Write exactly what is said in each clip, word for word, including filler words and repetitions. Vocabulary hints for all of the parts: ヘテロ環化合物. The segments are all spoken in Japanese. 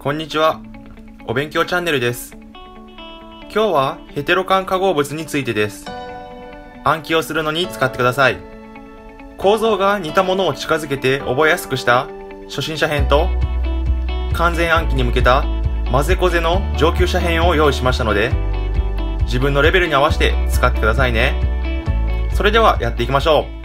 こんにちは。お勉強チャンネルです。今日はヘテロ缶化合物についてです。暗記をするのに使ってください。構造が似たものを近づけて覚えやすくした初心者編と完全暗記に向けた混ぜこぜの上級者編を用意しましたので、自分のレベルに合わせて使ってくださいね。それではやっていきましょう。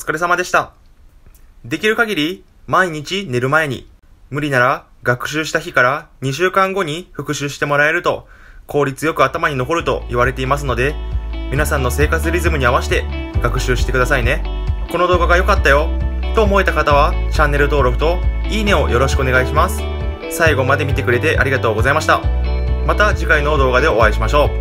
疲れ様でした。できる限り毎日寝る前に、無理なら学習した日からにしゅうかんごに復習してもらえると効率よく頭に残ると言われていますので、皆さんの生活リズムに合わせて学習してくださいね。この動画が良かったよと思えた方はチャンネル登録といいねをよろしくお願いします。最後まで見てくれてありがとうございました。また次回の動画でお会いしましょう。